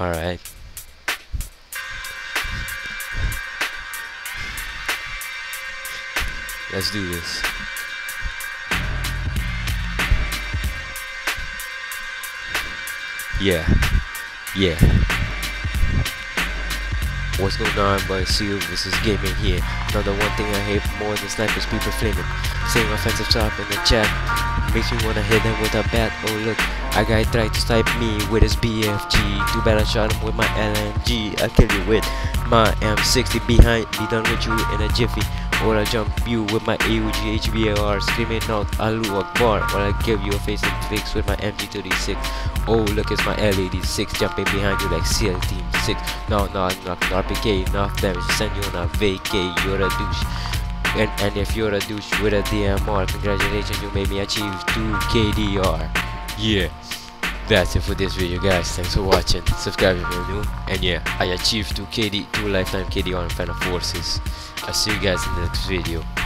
Alright. Let's do this. Yeah. Yeah. What's going on, boys? SEAL vs gaming here. Now the one thing I hate more than snipers, people flaming. Saying offensive stuff in the chat makes me wanna hit him with a bat. Oh look, a guy tried to snipe me with his BFG. Too bad I shot him with my LMG. I'll kill you with my M60 behind. Be done with you in a jiffy. Or I'll jump you with my AUG HBAR, screaming out Allahu Akbar. Or I'll give you a face and fix with my MG36. Oh look, it's my L86 jumping behind you like SEAL Team Six. No, not RPK, enough damage, send you on a vacay, you're a douche. And if you're a douche with a DMR, congratulations, you made me achieve 2 KDR. Yeah, that's it for this video, guys. Thanks for watching, subscribe if you're new, and yeah, I achieved 2 lifetime KDR in Phantom Forces. I'll see you guys in the next video.